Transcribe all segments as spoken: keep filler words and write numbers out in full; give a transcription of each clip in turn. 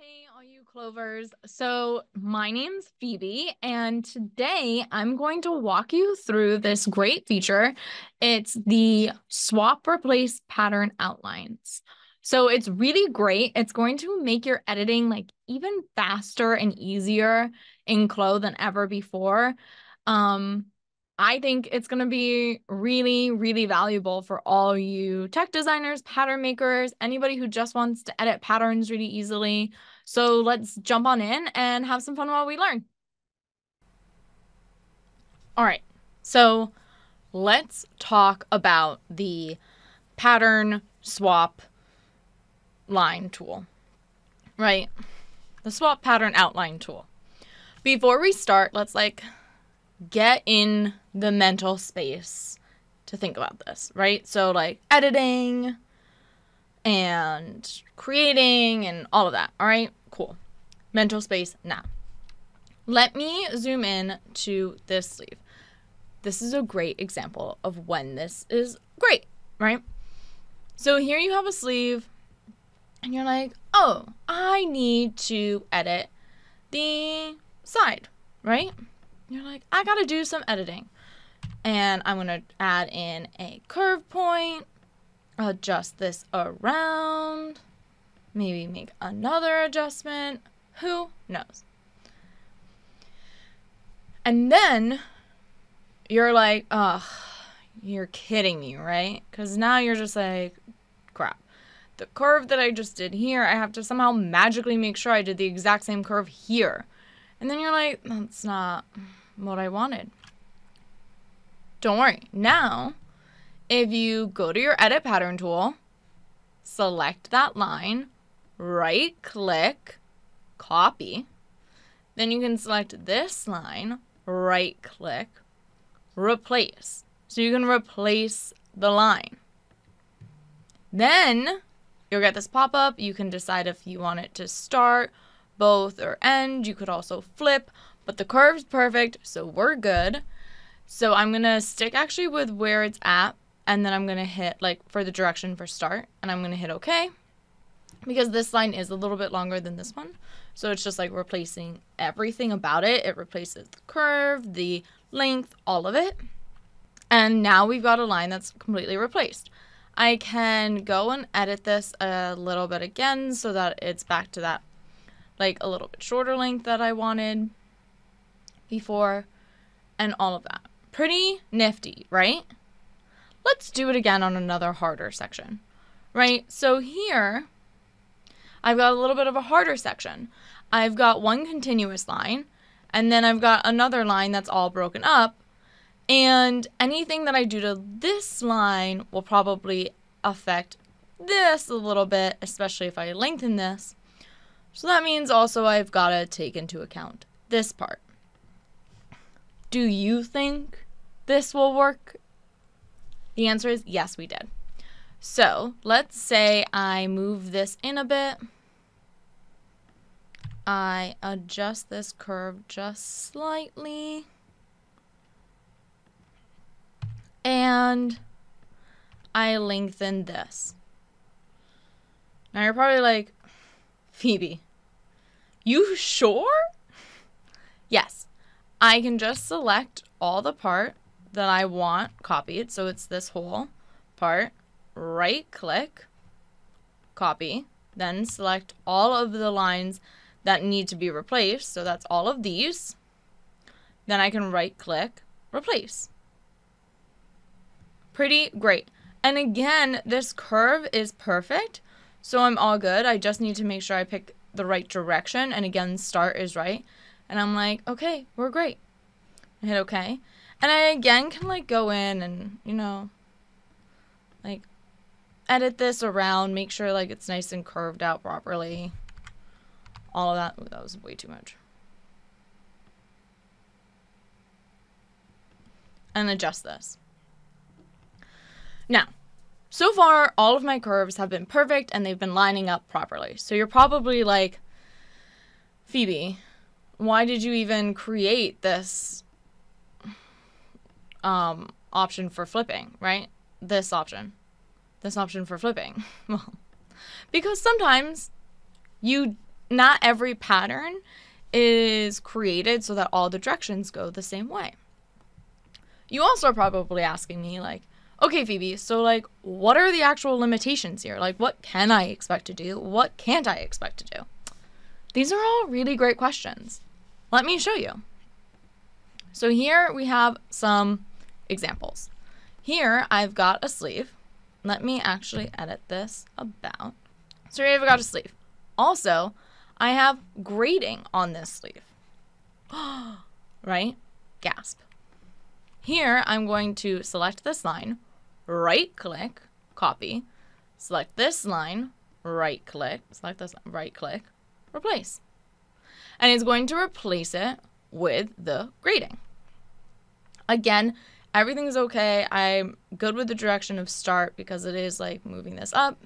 Hey, all you Clovers. So my name's Phoebe, and today I'm going to walk you through this great feature. It's the swap replace pattern outlines. So it's really great. It's going to make your editing like even faster and easier in C L O than ever before. Um, I think it's going to be really, really valuable for all you tech designers, pattern makers, anybody who just wants to edit patterns really easily. So let's jump on in and have some fun while we learn. All right, so let's talk about the pattern swap line tool, right? The swap pattern outline tool. Before we start, let's like get in the mental space to think about this, right? So like editing and creating and all of that. All right, cool. Mental space now. Let me zoom in to this sleeve. This is a great example of when this is great, right? So here you have a sleeve and you're like, oh, I need to edit the side, right? You're like, I gotta do some editing. And I'm gonna add in a curve point, adjust this around, maybe make another adjustment, who knows? And then you're like, ugh, you're kidding me, right? Because now you're just like, crap. The curve that I just did here, I have to somehow magically make sure I did the exact same curve here. And then you're like, that's not what I wanted. Don't worry. Now, if you go to your edit pattern tool, select that line, right click, copy. Then you can select this line, right click, replace. So you can replace the line. Then you'll get this pop-up. You can decide if you want it to start, both, or end. You could also flip, but the curve's perfect, so we're good. So I'm gonna stick actually with where it's at, and then I'm gonna hit like for the direction for start, and I'm gonna hit okay, because this line is a little bit longer than this one. So it's just like replacing everything about it. It replaces the curve, the length, all of it. And now we've got a line that's completely replaced. I can go and edit this a little bit again so that it's back to that like a little bit shorter length that I wanted before, and all of that. Pretty nifty, right? Let's do it again on another harder section, right? So here, I've got a little bit of a harder section. I've got one continuous line, and then I've got another line that's all broken up, and anything that I do to this line will probably affect this a little bit, especially if I lengthen this. So that means also I've got to take into account this part. Do you think this will work? The answer is yes, we did. So let's say I move this in a bit. I adjust this curve just slightly. And I lengthen this. Now you're probably like, Phoebe, you sure? Yes, I can just select all the part that I want copied. So it's this whole part, right click, copy, then select all of the lines that need to be replaced. So that's all of these. Then I can right click, replace. Pretty great. And again, this curve is perfect. So I'm all good. I just need to make sure I pick the right direction. And again, start is right. And I'm like, okay, we're great. I hit okay. And I again can like go in and, you know, like edit this around, make sure like it's nice and curved out properly. All of that. Ooh, that was way too much. And adjust this. Now, so far, all of my curves have been perfect and they've been lining up properly. So you're probably like, Phoebe, why did you even create this um, option for flipping, right? This option. This option for flipping. Well, because sometimes you not every pattern is created so that all the directions go the same way. You also are probably asking me, like, okay, Phoebe, so, like, what are the actual limitations here? Like, what can I expect to do? What can't I expect to do? These are all really great questions. Let me show you. So here we have some examples. Here I've got a sleeve. Let me actually edit this about. So here I've got a sleeve. Also, I have grading on this sleeve. Right? Gasp. Here I'm going to select this line, right click, copy, select this line, right click, select this, right click, replace. And it's going to replace it with the grading. Again, everything's okay. I'm good with the direction of start because it is like moving this up.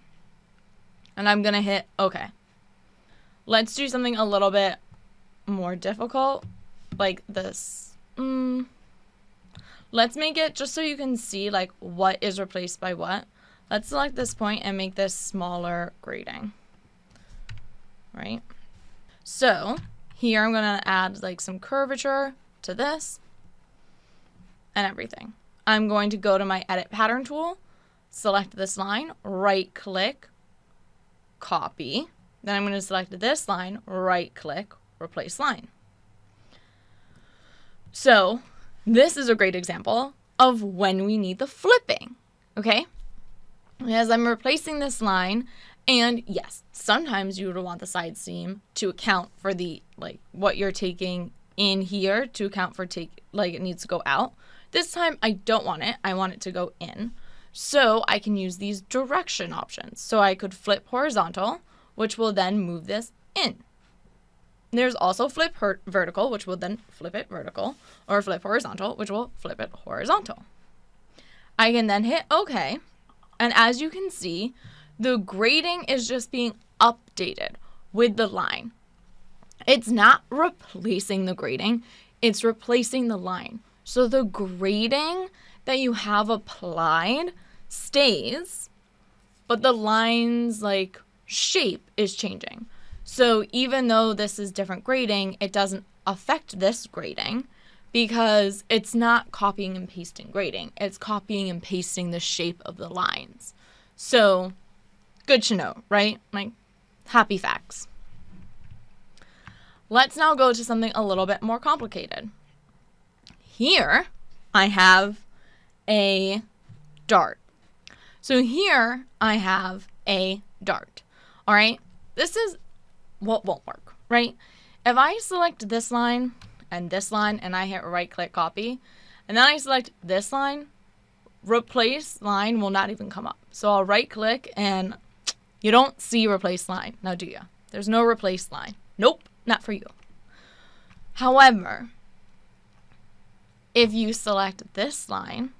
And I'm gonna hit okay. Let's do something a little bit more difficult, like this. Mm. Let's make it just so you can see like what is replaced by what. Let's select this point and make this smaller grading, right? So here I'm gonna add like some curvature to this and everything. I'm going to go to my edit pattern tool, select this line, right click, copy. Then I'm gonna select this line, right click, replace line. So this is a great example of when we need the flipping, okay? Because I'm replacing this line, and yes, sometimes you would want the side seam to account for the, like, what you're taking in here to account for take, like, it needs to go out. This time, I don't want it. I want it to go in. So I can use these direction options. So I could flip horizontal, which will then move this in. There's also flip vertical, which will then flip it vertical, or flip horizontal, which will flip it horizontal. I can then hit OK. And as you can see, the grading is just being updated with the line. It's not replacing the grading. It's replacing the line. So the grading that you have applied stays, but the line's like shape is changing. So even though this is different grading, it doesn't affect this grading because it's not copying and pasting grading. It's copying and pasting the shape of the lines. So good to know, right? Like, happy facts. Let's now go to something a little bit more complicated. Here I have a dart. So here I have a dart. All right, this is what won't work, right? If I select this line and this line and I hit right click copy, and then I select this line, replace line will not even come up. So I'll right click and you don't see replace line, now do you? There's no replace line. Nope, not for you. However, if you select this line,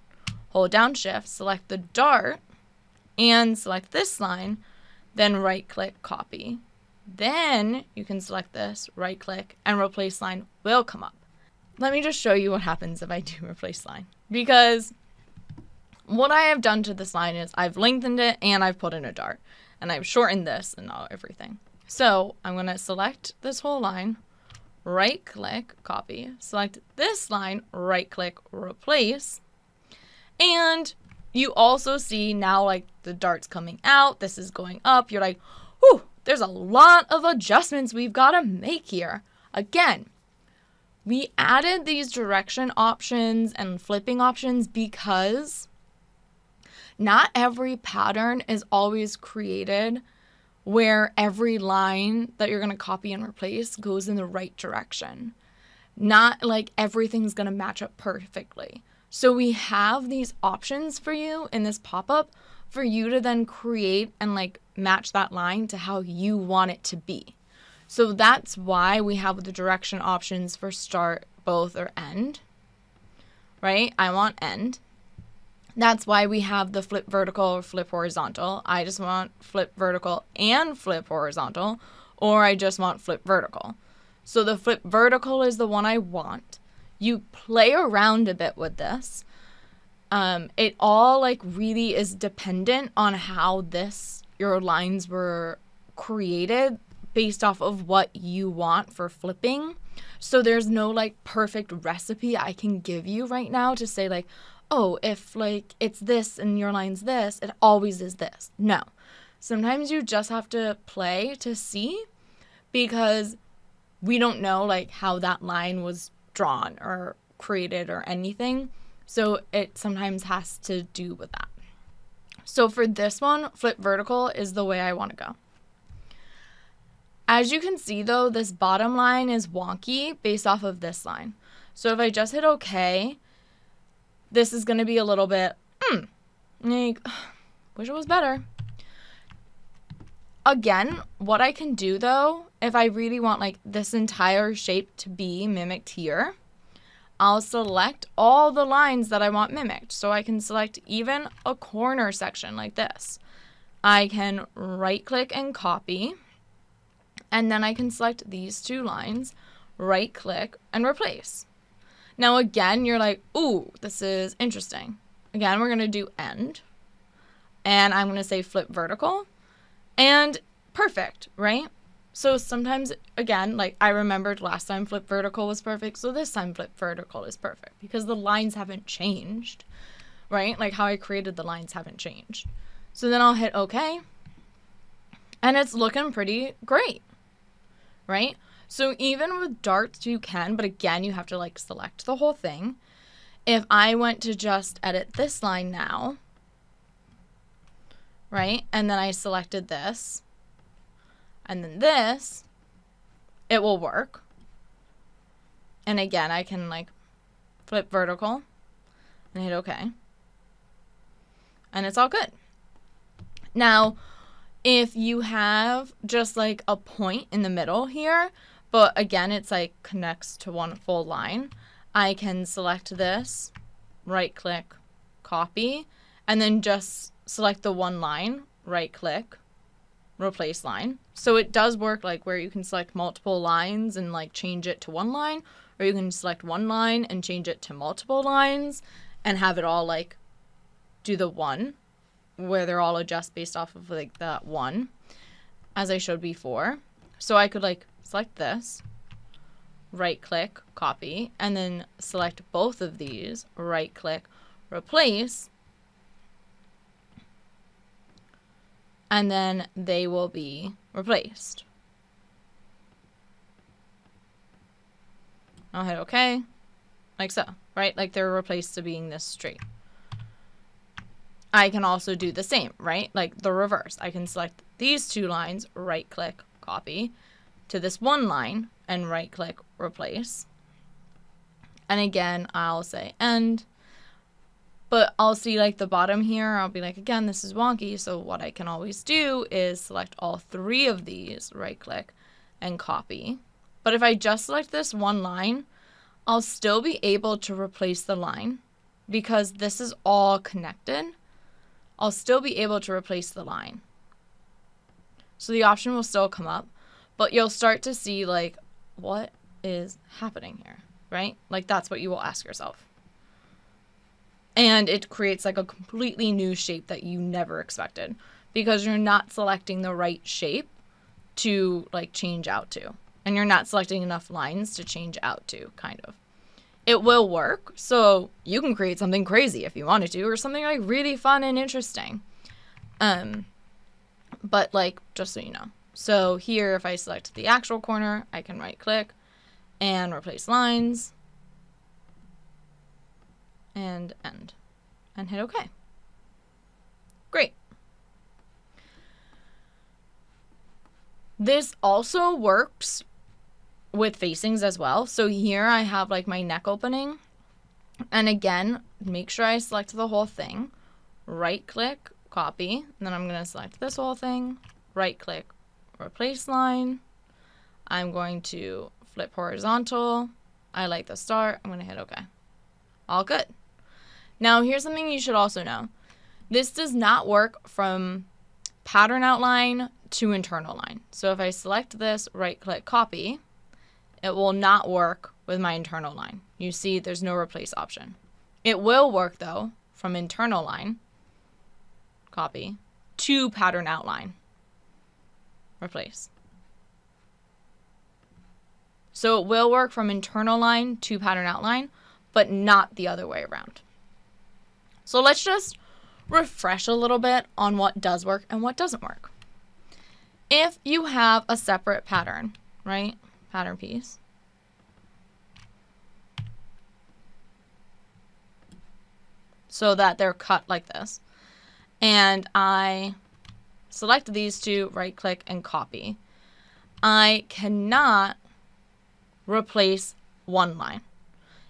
hold down shift, select the dart, and select this line, then right click copy. Then you can select this, right click, and replace line will come up. Let me just show you what happens if I do replace line. Because what I have done to this line is I've lengthened it and I've put in a dart. And I've shortened this and all everything. So I'm going to select this whole line, right click, copy, select this line, right click, replace. And you also see now like the dart's coming out, this is going up. You're like, whew, there's a lot of adjustments we've got to make here. Again, we added these direction options and flipping options because not every pattern is always created where every line that you're going to copy and replace goes in the right direction. Not like everything's going to match up perfectly. So we have these options for you in this pop-up for you to then create and like match that line to how you want it to be. So that's why we have the direction options for start, both, or end, right? I want end. That's why we have the flip vertical or flip horizontal. I just want flip vertical and flip horizontal, or I just want flip vertical. So the flip vertical is the one I want. You play around a bit with this. Um, it all like really is dependent on how this, your lines were created based off of what you want for flipping. So there's no like perfect recipe I can give you right now to say like, oh, if like it's this and your line's this, it always is this. No. Sometimes you just have to play to see, because we don't know like how that line was drawn or created or anything. So it sometimes has to do with that. So for this one, flip vertical is the way I want to go. As you can see though, this bottom line is wonky based off of this line. So if I just hit okay, this is going to be a little bit, mm, like, wish it was better. Again, what I can do though, if I really want like this entire shape to be mimicked here, I'll select all the lines that I want mimicked. So I can select even a corner section like this. I can right click and copy. And then I can select these two lines, right click and replace. Now again, you're like, ooh, this is interesting. Again, we're going to do end. And I'm going to say flip vertical. And perfect, right? So sometimes, again, like I remembered last time flip vertical was perfect, so this time flip vertical is perfect because the lines haven't changed, right? Like how I created the lines haven't changed. So then I'll hit okay, and it's looking pretty great, right? So even with darts you can, but again, you have to like select the whole thing. If I went to just edit this line now, right? And then I selected this. And then this, it will work. And again, I can like flip vertical and hit okay. And it's all good. Now, if you have just like a point in the middle here, but again, it's like connects to one full line, I can select this, right click, copy, and then just select the one line, right click, replace line. So it does work like where you can select multiple lines and like change it to one line, or you can select one line and change it to multiple lines and have it all like do the one where they're all adjust based off of like that one as I showed before. So I could like select this, right click, copy, and then select both of these, right click, replace, and then they will be replaced. I'll hit okay, like so, right? Like they're replaced to being this straight. I can also do the same, right? Like the reverse. I can select these two lines, right click, copy, to this one line and right click, replace. And again, I'll say end. But I'll see like the bottom here, I'll be like, again, this is wonky. So what I can always do is select all three of these, right click and copy. But if I just select this one line, I'll still be able to replace the line because this is all connected. I'll still be able to replace the line. So the option will still come up, but you'll start to see like, what is happening here, right? Like that's what you will ask yourself. And it creates like a completely new shape that you never expected because you're not selecting the right shape to like change out to. And you're not selecting enough lines to change out to, kind of. It will work. So you can create something crazy if you wanted to, or something like really fun and interesting. Um, but like, just so you know. So here, if I select the actual corner, I can right click and replace lines. And end and hit okay. Great. This also works with facings as well. So here I have like my neck opening, and again, make sure I select the whole thing, right click, copy, and then I'm going to select this whole thing, right click, replace line. I'm going to flip horizontal. I like the start. I'm going to hit okay. All good. Now, here's something you should also know. This does not work from pattern outline to internal line. So if I select this, right-click, copy, it will not work with my internal line. You see, there's no replace option. It will work, though, from internal line, copy, to pattern outline, replace. So it will work from internal line to pattern outline, but not the other way around. So let's just refresh a little bit on what does work and what doesn't work. If you have a separate pattern, right? Pattern piece. So that they're cut like this. And I select these two, right click and copy. I cannot replace one line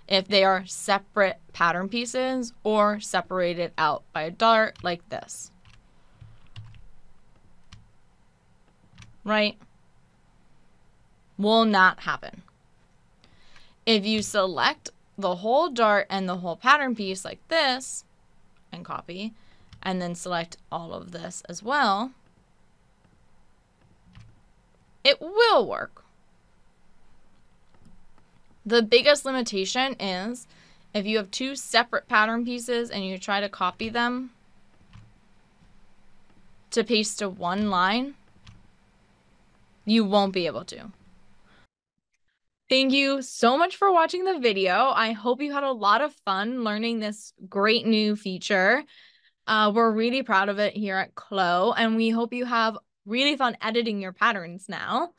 if they are separate pattern pieces or separated out by a dart like this. Right? Will not happen. If you select the whole dart and the whole pattern piece like this and copy, and then select all of this as well, it will work. The biggest limitation is if you have two separate pattern pieces and you try to copy them to paste to one line, you won't be able to. Thank you so much for watching the video. I hope you had a lot of fun learning this great new feature. Uh, we're really proud of it here at C L O, and we hope you have really fun editing your patterns now.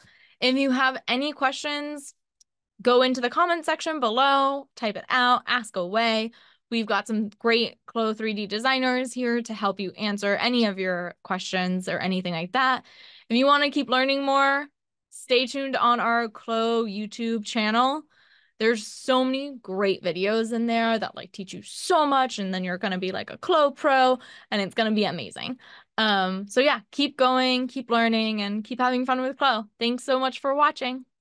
If you have any questions, go into the comment section below, type it out, ask away. We've got some great C L O three D designers here to help you answer any of your questions or anything like that. If you want to keep learning more, stay tuned on our C L O YouTube channel. There's so many great videos in there that like teach you so much, and then you're going to be like a C L O pro and it's going to be amazing. Um, so yeah, keep going, keep learning, and keep having fun with C L O. Thanks so much for watching.